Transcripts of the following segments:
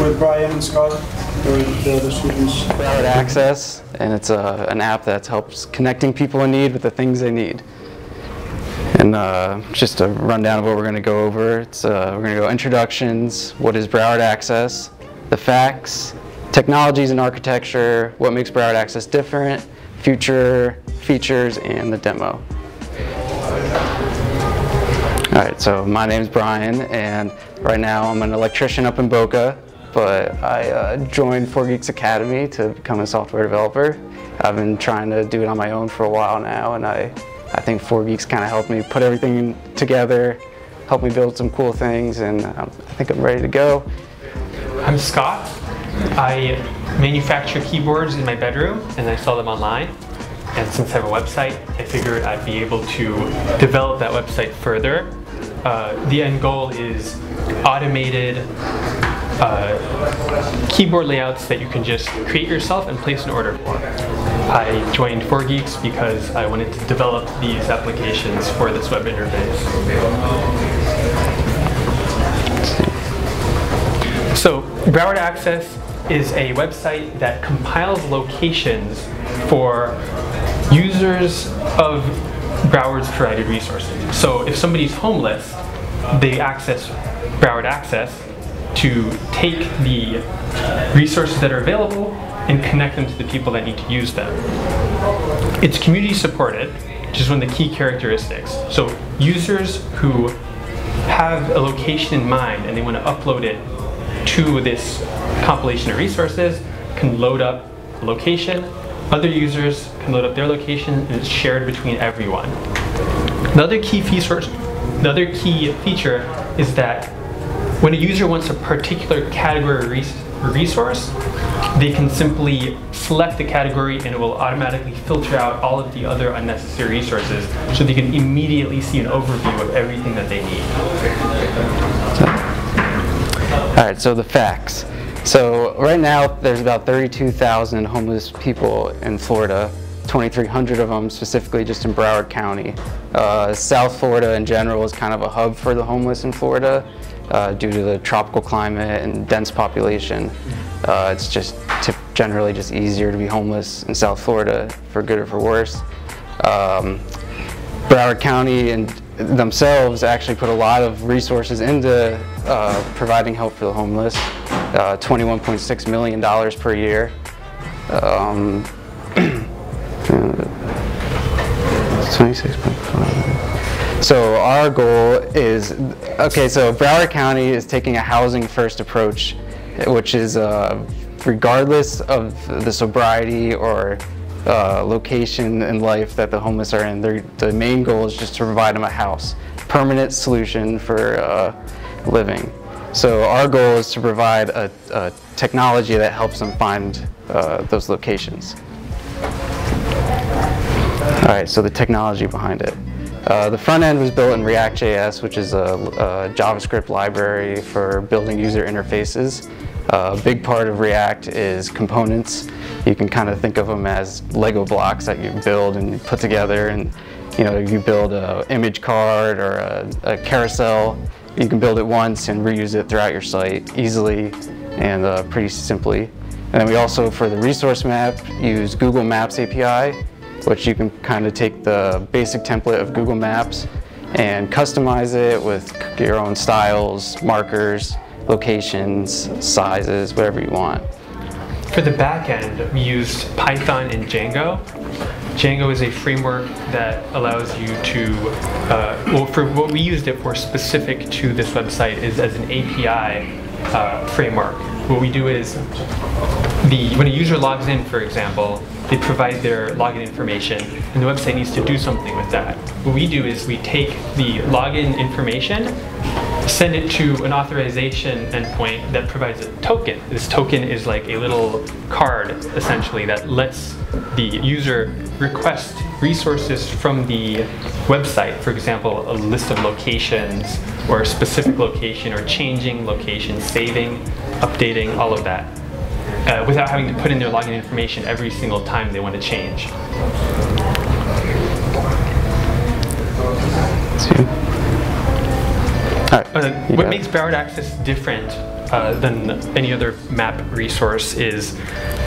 with Brian and Scott, the other students. Broward Access, and it's an app that helps connecting people in need with the things they need. And just a rundown of what we're going to go over. It's, we're going to go introductions, what is Broward Access, the facts, technologies and architecture, what makes Broward Access different, future features, and the demo. All right, so my name's Brian, and right now I'm an electrician up in Boca, but I joined 4Geeks Academy to become a software developer. I've been trying to do it on my own for a while now, and I think 4Geeks kind of helped me put everything together, helped me build some cool things, and I think I'm ready to go. I'm Scott. I manufacture keyboards in my bedroom, and I sell them online. And since I have a website, I figured I'd be able to develop that website further. The end goal is automated keyboard layouts that you can just create yourself and place an order for. I joined 4Geeks because I wanted to develop these applications for this web interface. So Broward Access is a website that compiles locations for users of Broward's provided resources. So if somebody's homeless, they access Broward Access to take the resources that are available and connect them to the people that need to use them. It's community supported, which is one of the key characteristics. So users who have a location in mind and they want to upload it to this compilation of resources can load up a location. Other users can load up their location, and it's shared between everyone. The other key feature is that when a user wants a particular category resource, they can simply select the category and it will automatically filter out all of the other unnecessary resources so they can immediately see an overview of everything that they need. All right, so the facts. So right now, there's about 32,000 homeless people in Florida, 2,300 of them specifically just in Broward County. South Florida in general is kind of a hub for the homeless in Florida due to the tropical climate and dense population. It's just generally just easier to be homeless in South Florida, for good or for worse. Broward County and themselves actually put a lot of resources into providing help for the homeless. $21.6 million per year. So our goal is, okay, so Broward County is taking a housing first approach, which is regardless of the sobriety or location in life that the homeless are in, the main goal is just to provide them a house, permanent solution for living. So our goal is to provide a technology that helps them find those locations. All right, so the technology behind it. The front end was built in React.js, which is a JavaScript library for building user interfaces. A big part of React is components. You can kind of think of them as Lego blocks that you build and put together. And you know, you build an image card or a carousel. You can build it once and reuse it throughout your site easily and pretty simply. And then we also, for the resource map, use Google Maps API, which you can kind of take the basic template of Google Maps and customize it with your own styles, markers, locations, sizes, whatever you want. For the back end, we used Python and Django. Django is a framework that allows you to, well, for what we used it for specific to this website is as an API framework. What we do is, when a user logs in, for example, they provide their login information, and the website needs to do something with that. What we do is we take the login information, send it to an authorization endpoint that provides a token. This token is like a little card, essentially, that lets the user request resources from the website. For example, a list of locations, or a specific location, or changing location, saving, updating, all of that, without having to put in their login information every single time they want to change. What makes Broward Access different than any other map resource is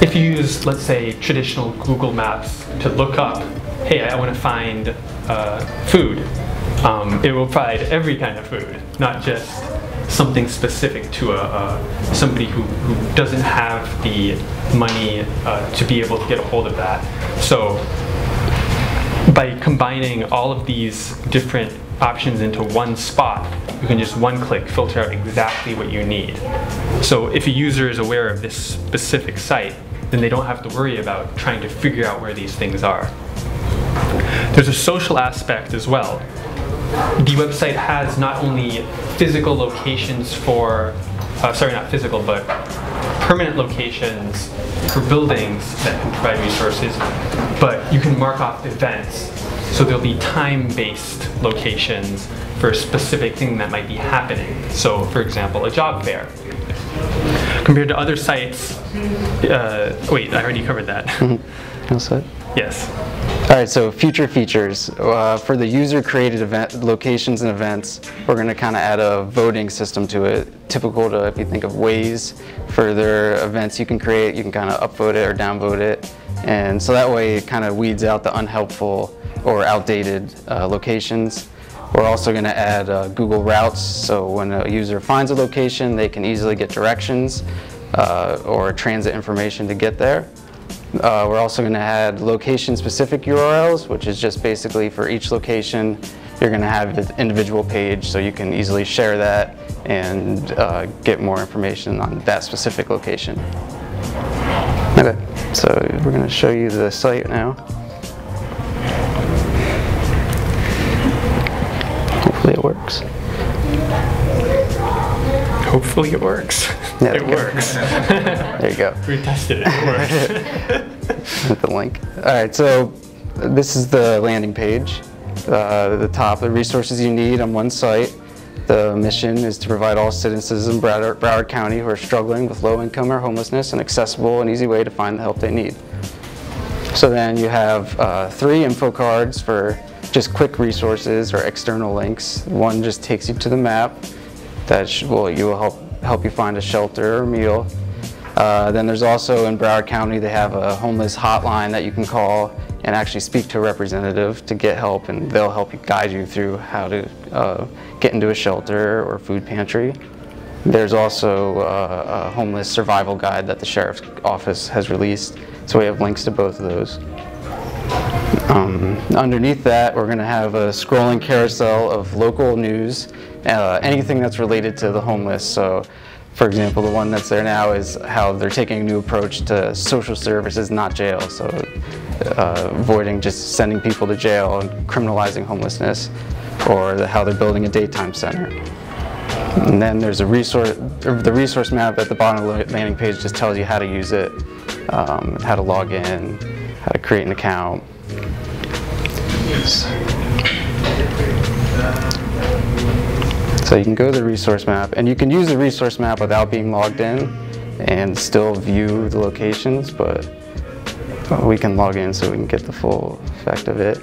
if you use, let's say, traditional Google Maps to look up, hey, I want to find food, it will provide every kind of food, not just something specific to somebody who doesn't have the money to be able to get a hold of that. So by combining all of these different options into one spot, you can just one-click filter out exactly what you need. So if a user is aware of this specific site, then they don't have to worry about trying to figure out where these things are. There's a social aspect as well. The website has not only physical locations for, sorry, not physical, but permanent locations for buildings that can provide resources, but you can mark off events. So there'll be time-based locations for a specific thing that might be happening. So, for example, a job fair. Compared to other sites, wait, I already covered that. Yes. All right, so future features. For the user-created event locations and events, we're going to kind of add a voting system to it, typical to, if you think of Waze, for their events you can create, you can kind of upvote it or downvote it. And so that way it kind of weeds out the unhelpful or outdated locations. We're also going to add Google routes, so when a user finds a location, they can easily get directions or transit information to get there. We're also going to add location-specific URLs, which is just basically for each location, you're going to have an individual page, so you can easily share that and get more information on that specific location. Okay, so we're going to show you the site now. Hopefully it works. Hopefully it works. Yeah, it works. There you go. We tested it. It works. With the link. All right, so this is the landing page. The top, the resources you need on one site. The mission is to provide all citizens in Broward County who are struggling with low income or homelessness an accessible and easy way to find the help they need. So then you have 3 info cards for just quick resources or external links. One just takes you to the map. That will help you find a shelter or meal. Then there's also in Broward County, they have a homeless hotline that you can call and actually speak to a representative to get help, and they'll help you guide you through how to get into a shelter or food pantry. There's also a homeless survival guide that the sheriff's office has released, so we have links to both of those. Underneath that, we're going to have a scrolling carousel of local news, anything that's related to the homeless. So, for example, the one that's there now is how they're taking a new approach to social services, not jail. So, avoiding just sending people to jail and criminalizing homelessness, or how they're building a daytime center. And then there's a resource, the resource map at the bottom of the landing page just tells you how to use it, how to log in, how to create an account. So you can go to the resource map, and you can use the resource map without being logged in and still view the locations, but we can log in so we can get the full effect of it.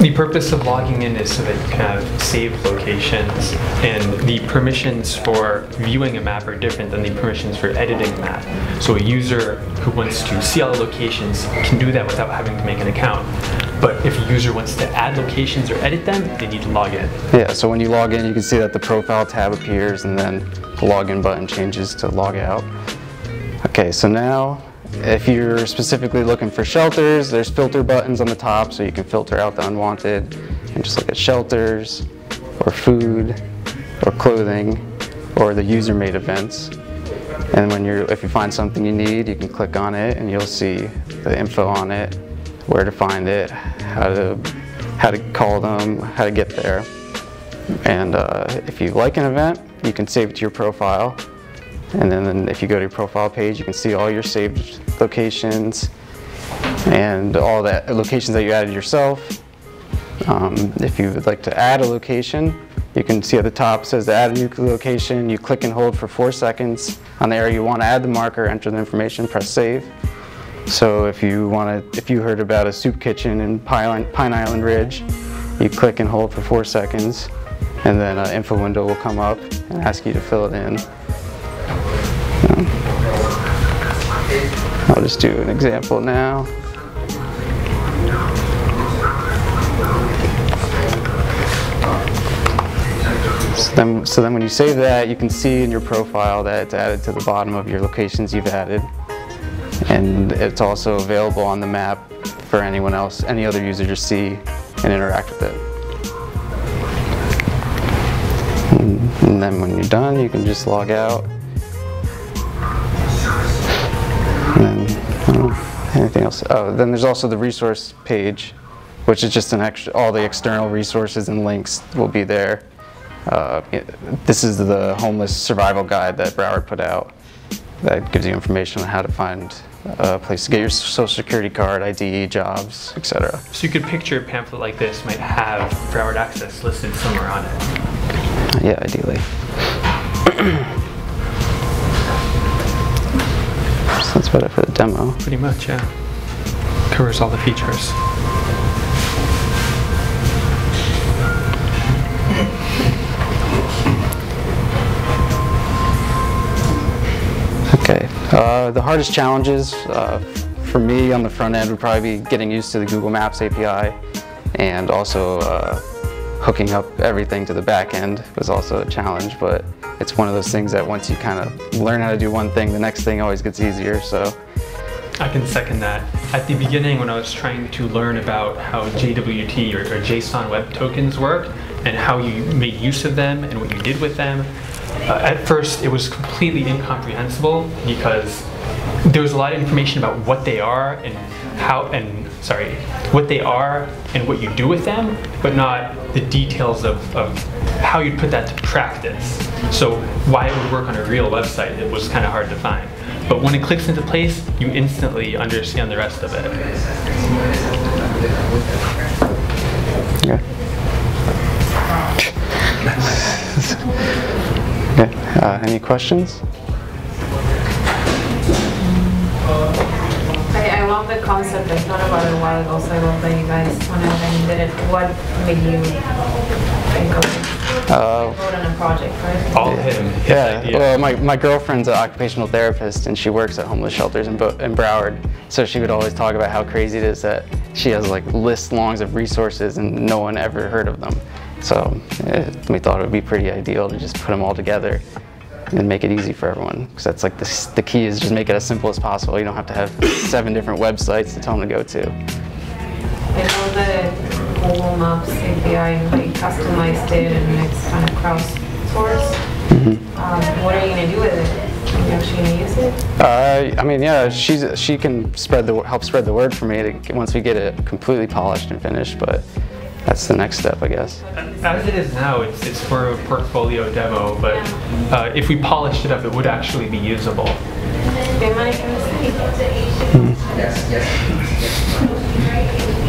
The purpose of logging in is so that you can have saved locations, and the permissions for viewing a map are different than the permissions for editing a map. So a user who wants to see all the locations can do that without having to make an account. But if a user wants to add locations or edit them, they need to log in. Yeah, so when you log in, you can see that the profile tab appears, and then the login button changes to log out. Okay, so now, if you're specifically looking for shelters, there's filter buttons on the top, so you can filter out the unwanted and just look at shelters or food or clothing or the user-made events. And when you're, if you find something you need, you can click on it and you'll see the info on it, where to find it, how to call them, how to get there. And if you like an event, you can save it to your profile. And then if you go to your profile page, you can see all your saved locations and all the locations that you added yourself. If you would like to add a location, you can see at the top it says to add a new location. You click and hold for 4 seconds on the area you want to add the marker, enter the information, press save. So if you want to, if you heard about a soup kitchen in Pine Island Ridge, you click and hold for 4 seconds. and then an info window will come up and ask you to fill it in. I'll just do an example now. So then when you save that, you can see in your profile that it's added to the bottom of your locations you've added. And it's also available on the map for anyone else, any other user to see and interact with it. And then when you're done, you can just log out. And then, I don't know, anything else? Oh, then there's also the resource page, which is just an extra, all the external resources and links will be there. This is the homeless survival guide that Broward put out that gives you information on how to find a place to get your social security card, ID, jobs, etc. So you could picture a pamphlet like this might have Broward Access listed somewhere on it. Yeah, ideally. So that's about it for the demo. Pretty much, yeah. Covers all the features. Okay, the hardest challenges for me on the front end would probably be getting used to the Google Maps API, and also hooking up everything to the back end was also a challenge, but it's one of those things that once you kind of learn how to do one thing, the next thing always gets easier, so. I can second that. At the beginning when I was trying to learn about how JWT or JSON Web Tokens worked and how you made use of them and what you did with them, at first, it was completely incomprehensible because there was a lot of information about what they are and what you do with them, but not the details of how you'd put that to practice. So why it would work on a real website, it was kind of hard to find. But when it clicks into place, you instantly understand the rest of it. Yeah. Any questions? I love the concept. I thought about it a while ago, so I love that you guys went out and did it. What made you think of it? You wrote on a project, right? All him. Yeah. Yeah. Well, my girlfriend's an occupational therapist, and she works at homeless shelters in Broward. So she would always talk about how crazy it is that she has like lists longs of resources, and no one ever heard of them. So we thought it would be pretty ideal to just put them all together and make it easy for everyone. Because that's like the key is just make it as simple as possible. You don't have to have 7 different websites to tell them to go to. I know the Google Maps API, they customized it and it's kind of crowdsourced. Mm-hmm. What are you going to do with it? Are you actually going to use it? I mean, yeah, she can help spread the word for me once we get it completely polished and finished. But that's the next step, I guess. As it is now, it's for a portfolio demo, but if we polished it up, it would actually be usable. Mm-hmm.